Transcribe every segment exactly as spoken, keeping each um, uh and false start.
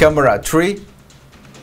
camera three.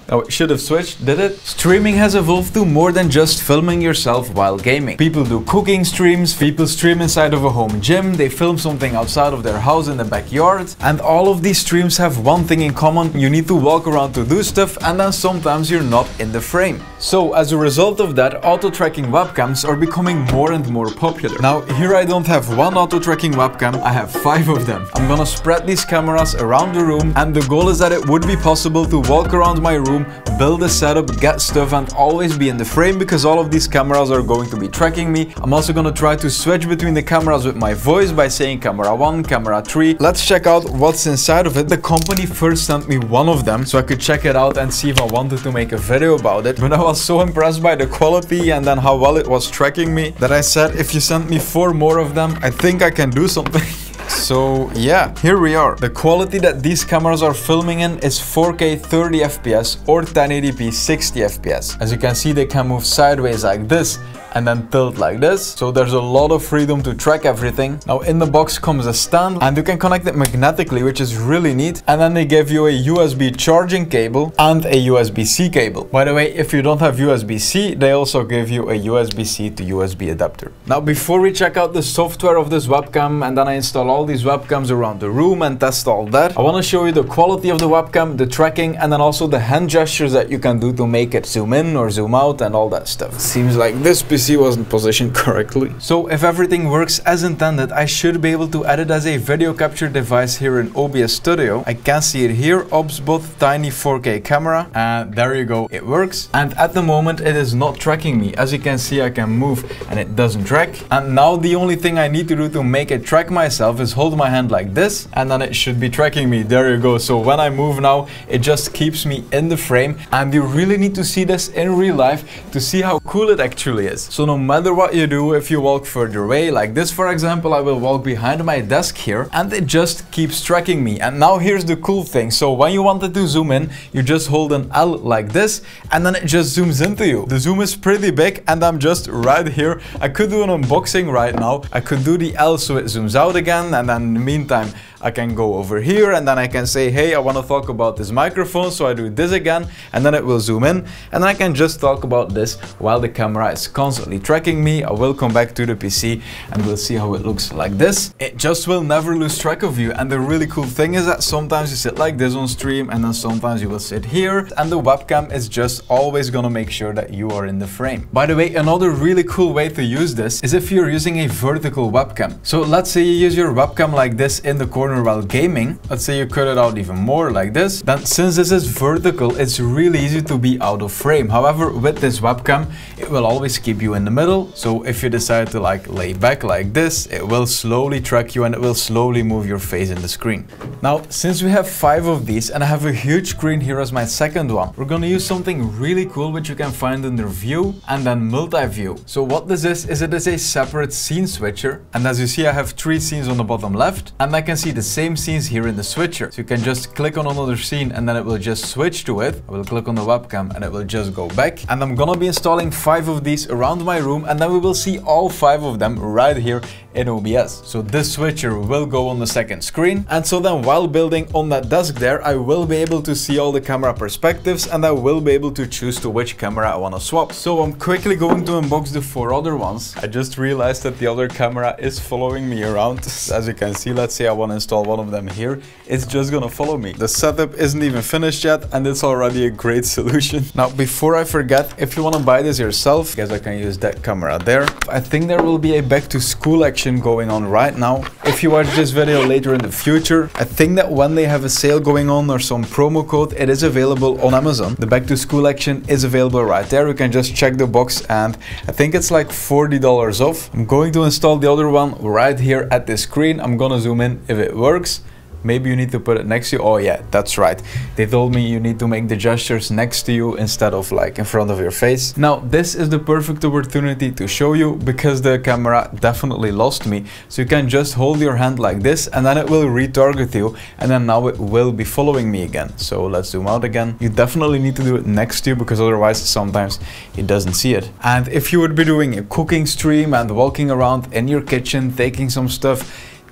Oh, it should have switched, did it? Streaming has evolved to more than just filming yourself while gaming. People do cooking streams, people stream inside of a home gym, they film something outside of their house in the backyard. And all of these streams have one thing in common: you need to walk around to do stuff, and then sometimes you're not in the frame. So as a result of that, auto-tracking webcams are becoming more and more popular. Now here I don't have one auto-tracking webcam, I have five of them. I'm gonna spread these cameras around the room, and the goal is that it would be possible to walk around my room, build a setup, get stuff, and always be in the frame, because all of these cameras are going to be tracking me. I'm also gonna try to switch between the cameras with my voice by saying camera one, camera three. Let's check out what's inside of it. The company first sent me one of them so I could check it out and see if I wanted to make a video about it, but I was so impressed by the quality and then how well it was tracking me that I said, if you send me four more of them, I think I can do something. So yeah, here we are. The quality that these cameras are filming in is four K thirty F P S or ten eighty P sixty F P S. As you can see, they can move sideways like this and then tilt like this, so there's a lot of freedom to track everything. Now in the box comes a stand, and you can connect it magnetically, which is really neat, and then they give you a U S B charging cable and a U S B C cable. By the way, if you don't have U S B C, they also give you a U S B C to U S B adapter. Now before we check out the software of this webcam, and then I install all these webcams around the room and test all that, I want to show you the quality of the webcam, the tracking, and then also the hand gestures that you can do to make it zoom in or zoom out and all that stuff. Seems like this piece P C wasn't positioned correctly. So if everything works as intended, I should be able to edit as a video capture device here in O B S Studio. I can see it here, O B S bot Tiny four K camera, and there you go, it works. And at the moment it is not tracking me. As you can see, I can move and it doesn't track. And now the only thing I need to do to make it track myself is hold my hand like this, and then it should be tracking me. There you go. So when I move now, it just keeps me in the frame, and you really need to see this in real life to see how cool it actually is. So no matter what you do, if you walk further away, like this for example, I will walk behind my desk here, and it just keeps tracking me. And now here's the cool thing. So when you wanted to zoom in, you just hold an L like this, and then it just zooms into you. The zoom is pretty big, and I'm just right here. I could do an unboxing right now. I could do the L so it zooms out again, and then in the meantime, I can go over here, and then I can say, hey, I want to talk about this microphone, so I do this again, and then it will zoom in, and then I can just talk about this while the camera is constantly tracking me. I will come back to the P C and we'll see how it looks like this. It just will never lose track of you. And the really cool thing is that sometimes you sit like this on stream, and then sometimes you will sit here, and the webcam is just always gonna make sure that you are in the frame. By the way, another really cool way to use this is if you're using a vertical webcam. So let's say you use your webcam like this in the corner while gaming. Let's say you cut it out even more like this. Then since this is vertical, it's really easy to be out of frame. However, with this webcam, it will always keep you in the middle. So if you decide to like lay back like this, it will slowly track you, and it will slowly move your face in the screen. Now since we have five of these, and I have a huge screen here as my second one, we're gonna use something really cool which you can find under view and then multi-view. So what this is, is it is a separate scene switcher, and as you see I have three scenes on the bottom left, and I can see the same scenes here in the switcher. So you can just click on another scene and then it will just switch to it. I will click on the webcam and it will just go back, and I'm gonna be installing five of these around my room, and then we will see all five of them right here in O B S. So this switcher will go on the second screen, and so then while building on that desk there, I will be able to see all the camera perspectives, and I will be able to choose to which camera I want to swap. So I'm quickly going to unbox the four other ones. I just realized that the other camera is following me around. As you can see, let's say I want to install one of them here, it's just gonna follow me. The setup isn't even finished yet, and it's already a great solution. Now before I forget, if you want to buy this yourself, guess I can use that camera there. I think there will be a back to school action going on right now. If you watch this video later in the future, I think that when they have a sale going on or some promo code, it is available on Amazon. The back to school action is available right there. You can just check the box, and I think it's like forty dollars off. I'm going to install the other one right here at this screen. I'm gonna zoom in if it works. Maybe you need to put it next to you. Oh yeah, that's right. They told me you need to make the gestures next to you instead of like in front of your face. Now, this is the perfect opportunity to show you, because the camera definitely lost me. So you can just hold your hand like this, and then it will retarget you. And then now it will be following me again. So let's zoom out again. You definitely need to do it next to you, because otherwise sometimes it doesn't see it. And if you would be doing a cooking stream and walking around in your kitchen, taking some stuff,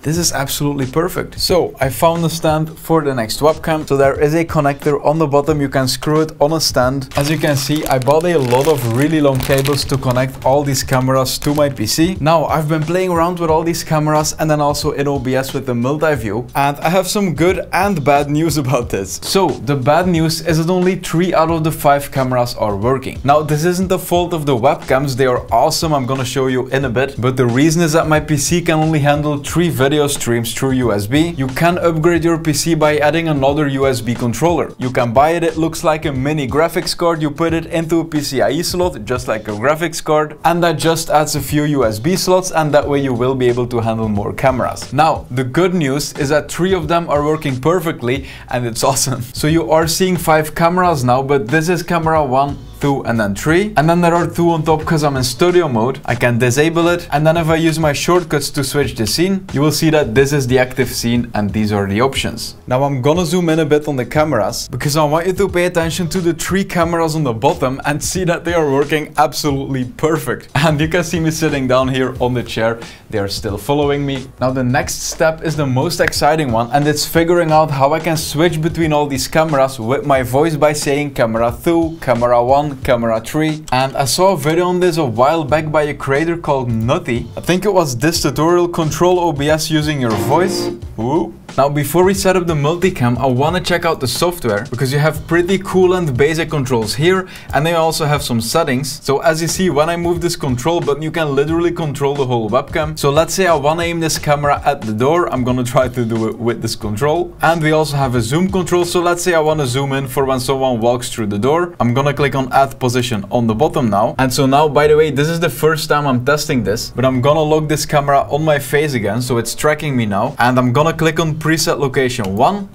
This is absolutely perfect. So I found a stand for the next webcam. So there is a connector on the bottom. You can screw it on a stand. As you can see, I bought a lot of really long cables to connect all these cameras to my P C. Now I've been playing around with all these cameras and then also in O B S with the multi-view, and I have some good and bad news about this. So the bad news is that only three out of the five cameras are working. Now this isn't the fault of the webcams. They are awesome. I'm gonna show you in a bit, but the reason is that my P C can only handle three video streams through U S B. You can upgrade your P C by adding another U S B controller. You can buy it. It looks like a mini graphics card. You put it into a PCIe slot, just like a graphics card, and that just adds a few U S B slots, and that way you will be able to handle more cameras. Now, the good news is that three of them are working perfectly, and it's awesome. So you are seeing five cameras now, but this is camera one, two, and then three, and then there are two on top because I'm in studio mode. I can disable it, and then if I use my shortcuts to switch the scene, you will see that this is the active scene and these are the options. Now I'm gonna zoom in a bit on the cameras because I want you to pay attention to the three cameras on the bottom and see that they are working absolutely perfect. And you can see me sitting down here on the chair. They are still following me. Now the next step is the most exciting one, and it's figuring out how I can switch between all these cameras with my voice by saying camera two, camera one, camera three. And I saw a video on this a while back by a creator called Nutty. I think it was this tutorial, control O B S using your voice. Ooh. Now before we set up the multicam, I want to check out the software because you have pretty cool and basic controls here, and they also have some settings. So as you see, when I move this control button, you can literally control the whole webcam. So let's say I want to aim this camera at the door. I'm going to try to do it with this control. And we also have a zoom control. So let's say I want to zoom in for when someone walks through the door. I'm going to click on add position on the bottom now. And so now, by the way, this is the first time I'm testing this, but I'm gonna lock this camera on my face again, so it's tracking me now, and I'm gonna click on preset location one,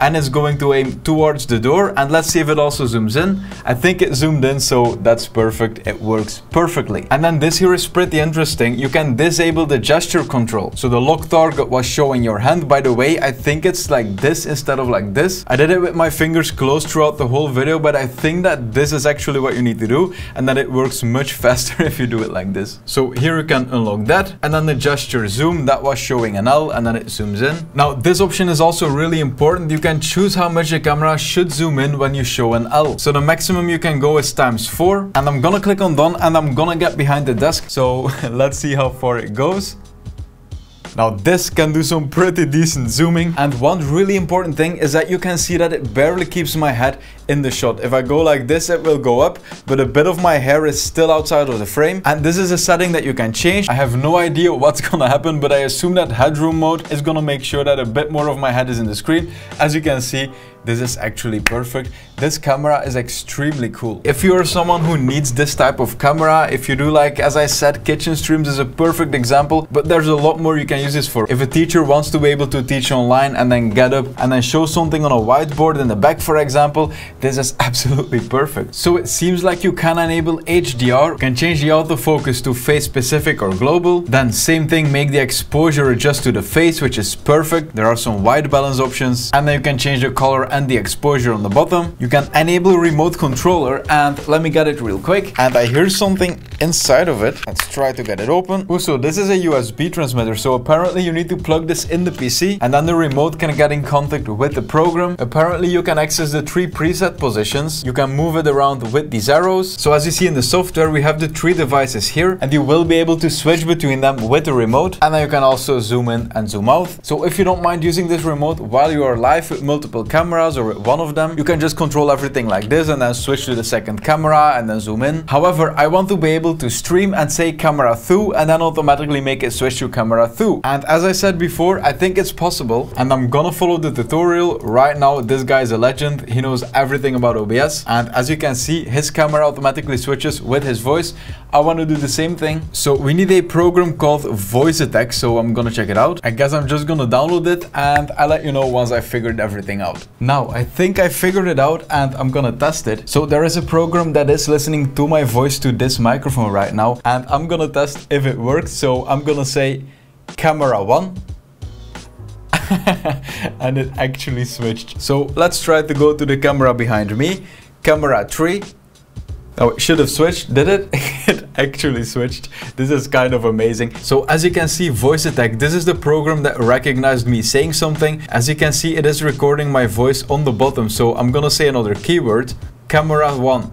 and it's going to aim towards the door. And let's see if it also zooms in. I think it zoomed in, so that's perfect. It works perfectly. And then this here is pretty interesting. You can disable the gesture control. So the lock target was showing your hand. By the way, I think it's like this instead of like this. I did it with my fingers closed throughout the whole video, but I think that this is actually what you need to do, and that it works much faster if you do it like this. So here you can unlock that. And then the gesture zoom, that was showing an L, and then it zooms in. Now this option is also really important. You can choose how much the camera should zoom in when you show an L. So the maximum you can go is times four, and I'm gonna click on done, and I'm gonna get behind the desk. So let's see how far it goes. Now this can do some pretty decent zooming. And one really important thing is that you can see that it barely keeps my head in the shot. If I go like this, it will go up, but a bit of my hair is still outside of the frame. And this is a setting that you can change. I have no idea what's gonna happen, but I assume that headroom mode is gonna make sure that a bit more of my head is in the screen. As you can see, this is actually perfect. This camera is extremely cool. If you are someone who needs this type of camera, if you do, like, as I said, kitchen streams is a perfect example, but there's a lot more you can use this for. If a teacher wants to be able to teach online and then get up and then show something on a whiteboard in the back, for example, this is absolutely perfect. So it seems like you can enable H D R. You can change the autofocus to face specific or global. Then same thing, make the exposure adjust to the face, which is perfect. There are some white balance options, and then you can change the color and the exposure on the bottom. You can enable remote controller, and let me get it real quick. And I hear something inside of it. Let's try to get it open. Oh, so this is a U S B transmitter. So apparently you need to plug this in the P C, and then the remote can get in contact with the program. Apparently you can access the three preset positions. You can move it around with these arrows. So as you see in the software, we have the three devices here, and you will be able to switch between them with the remote. And then you can also zoom in and zoom out. So if you don't mind using this remote while you are live with multiple cameras, or one of them, you can just control everything like this and then switch to the second camera and then zoom in. However, I want to be able to stream and say camera two and then automatically make it switch to camera two. And as I said before, I think it's possible, and I'm gonna follow the tutorial right now. This guy is a legend. He knows everything about O B S, and as you can see, his camera automatically switches with his voice. I want to do the same thing. So we need a program called VoiceAttack, so I'm gonna check it out. I guess I'm just gonna download it, and I'll let you know once I figured everything out. Now Now, I think I figured it out, and I'm gonna test it. So there is a program that is listening to my voice to this microphone right now, and I'm gonna test if it works. So I'm gonna say camera one. And it actually switched. So let's try to go to the camera behind me. Camera three. Oh, it should have switched. Did it? It actually switched. This is kind of amazing. So as you can see, VoiceAttack, this is the program that recognized me saying something. As you can see, it is recording my voice on the bottom. So I'm gonna say another keyword, camera one.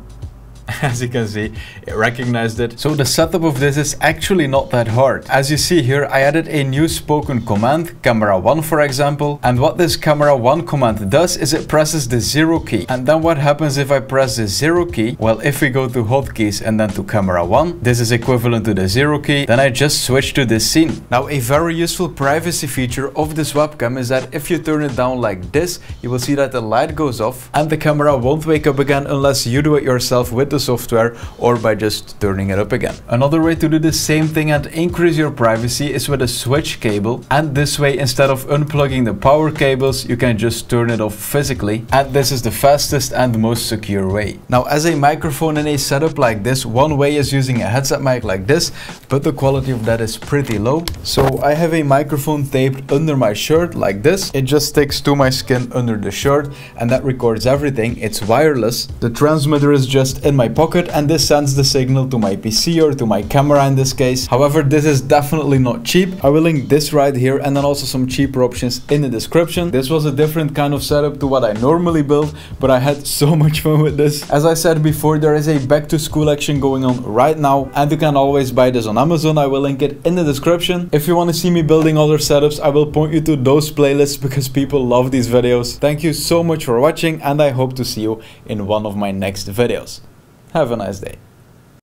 As you can see, it recognized it. So the setup of this is actually not that hard. As you see here, I added a new spoken command, camera one for example. And what this camera one command does is it presses the zero key. And then what happens if I press the zero key? Well, if we go to hotkeys and then to camera one, this is equivalent to the zero key. Then I just switch to this scene. Now, a very useful privacy feature of this webcam is that if you turn it down like this, you will see that the light goes off and the camera won't wake up again unless you do it yourself with the software or by just turning it up again. Another way to do the same thing and increase your privacy is with a switch cable, and this way, instead of unplugging the power cables, you can just turn it off physically, and this is the fastest and most secure way. Now, as a microphone in a setup like this, one way is using a headset mic like this, but the quality of that is pretty low. So I have a microphone taped under my shirt like this. It just sticks to my skin under the shirt, and that records everything. It's wireless. The transmitter is just in my pocket, and this sends the signal to my P C or to my camera in this case. However, this is definitely not cheap. I will link this right here and then also some cheaper options in the description. This was a different kind of setup to what I normally build, but I had so much fun with this. As I said before, there is a back to school action going on right now, and you can always buy this on Amazon. I will link it in the description. If you want to see me building other setups, I will point you to those playlists because people love these videos. Thank you so much for watching, and I hope to see you in one of my next videos. Have a nice day.